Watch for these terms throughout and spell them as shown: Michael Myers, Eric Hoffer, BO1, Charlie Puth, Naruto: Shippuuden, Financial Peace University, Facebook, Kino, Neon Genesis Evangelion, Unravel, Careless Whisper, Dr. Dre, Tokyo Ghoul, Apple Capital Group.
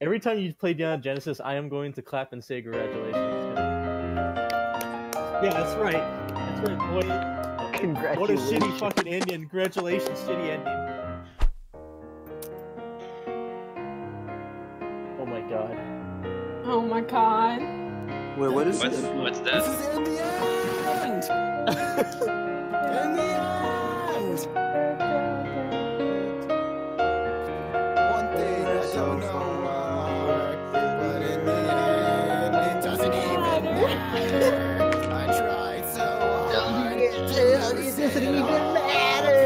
Every time you play Neon Genesis, I am going to clap and say congratulations. Yeah, that's right. That's right, boy. Congratulations. What a shitty fucking ending. Congratulations, shitty ending. Oh my god. Oh my god. Wait, what is this? What's that? This is in the end! In the end! One thing I don't know why, but in the end, it doesn't even matter. I tried so hard. It doesn't even matter.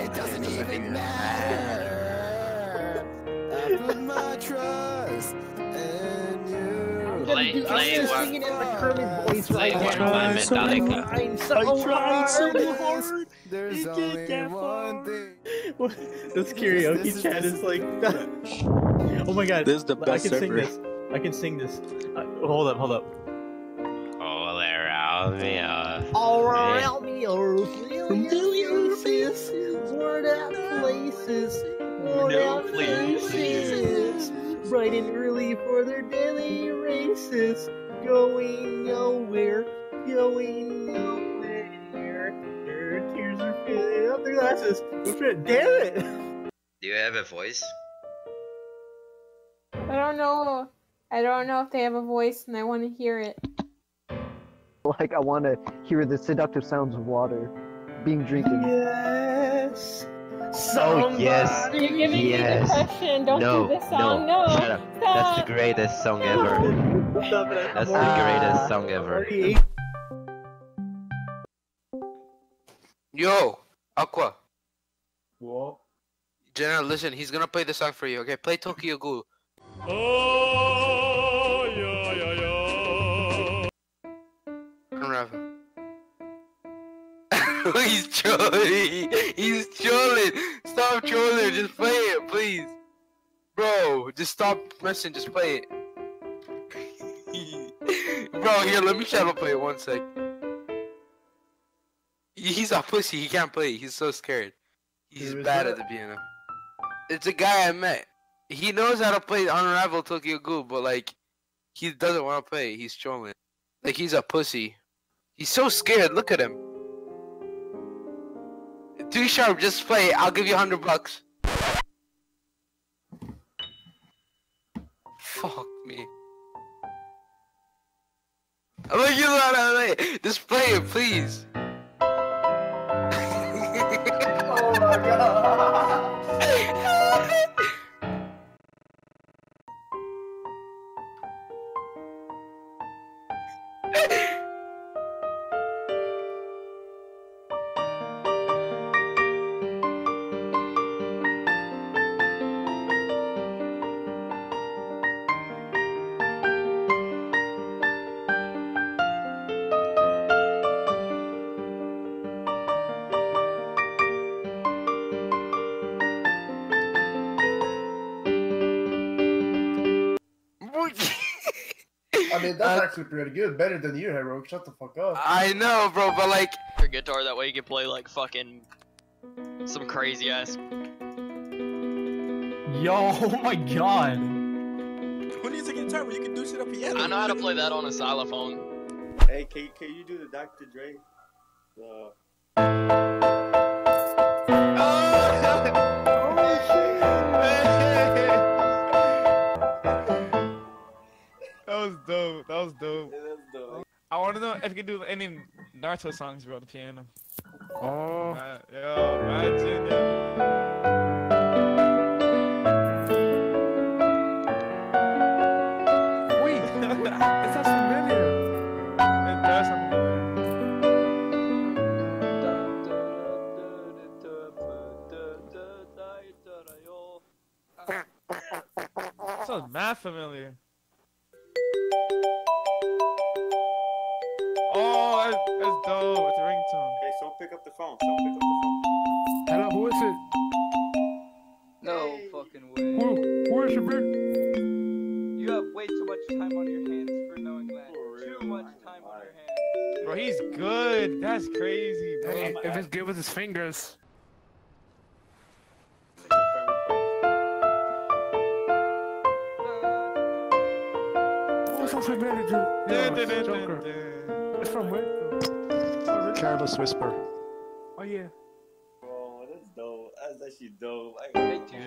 It doesn't even matter. I put my trust in you. I'm singing in the Kermit voice right now. So I tried so hard. There's only one thing. This karaoke chat is like... Oh my god. This is the best I can sing this. Hold up. All around me. All around me. Familiar faces. Worn out places. Worn out places. Bright and early for their daily races. Going nowhere. Their tears are filling up their glasses. Damn it! Do you have a voice? I don't know. I don't know if they have a voice, and I want to hear it. Like, I want to hear the seductive sounds of water being drinking. Yes. Somebody. Oh yes! You're giving me the question. Don't do this song. No. Shut up. Stop. That's the greatest song ever. Stop it. That's the greatest song ever. Yo, Aqua. What? Jenna, listen. He's gonna play the song for you. Okay, play Tokyo Ghoul. Oh yeah. Unravel. He's trolling! He's trolling! Stop trolling! Just play it, please! Bro, just stop messing, just play it. Bro, here, let me shadow play it one sec. He's a pussy, he can't play, he's so scared. He's bad at the piano. It's a guy I met. He knows how to play Unravel Tokyo Ghoul, but like, he doesn't want to play, he's trolling. Like, he's a pussy. He's so scared, look at him. Too sharp, just play it. I'll give you $100. Fuck me. I'm like, you out of LA. Just play it, please. Oh my god. I mean, that's actually pretty good. Better than you, Heroic. Shut the fuck up. I know, bro, but like... Your guitar, that way you can play, like, fucking... Some crazy-ass... Yo, oh my god. Who needs a guitar where you can do shit up piano? I know how to play that on a xylophone. Hey, can you do the Dr. Dre? No. That was dope. Yeah, that's dope. I want to know if you can do any Naruto songs about the piano. Oh. Yo, imagine. Wait, it's not familiar. It does sound familiar. It sounds mad familiar. Oh, that's dope. It's a ringtone. Hey, someone pick up the phone. Hello, who is it? No fucking way. Who is it, man? You have way too much time on your hands for knowing that. Too much time on your hands. Bro, he's good. That's crazy, bro. Hey, if it's good with his fingers. It's from where? Careless Whisper. Oh yeah. Oh, that's dope. That's actually dope. I can make too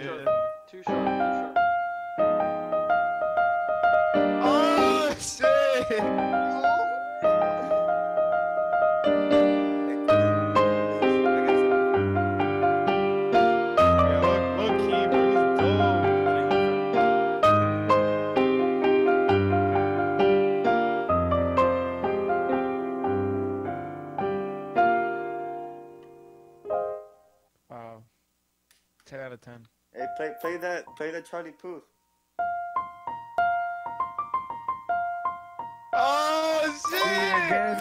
short. Oh shit! Hey, play that Charlie Puth. Oh shit!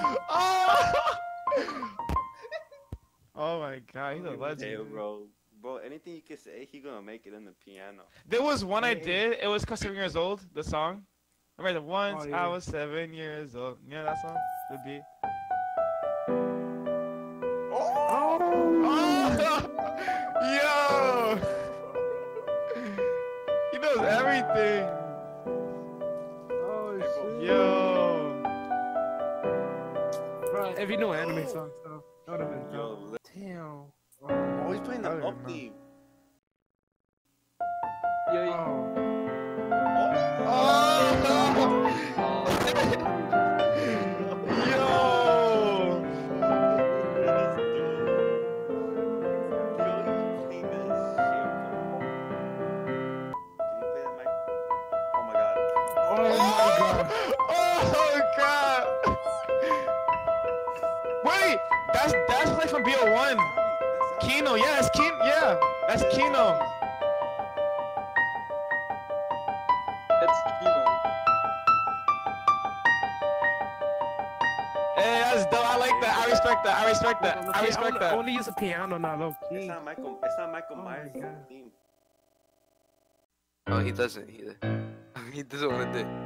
Oh my god, he's a legend, bro. Bro, anything you can say, he gonna make it in the piano. There was one I did. It was 'Cause 7 years old. The song. I remember once I was 7 years old. You know that song? The beat. Yo! He knows everything! Oh shit! Yo! Bro, if you knew anime songs though, that would've been dope. Damn. Oh, he's playing the up theme. Yo, that's like from BO1. Kino, yeah, it's Kino. Yeah, that's Kino. That's Kino. Hey, that's dope. I like that. I respect that. I respect that. I respect that. Only use a piano now, though. It's not Michael Myers. Oh, he doesn't. He doesn't want to do it.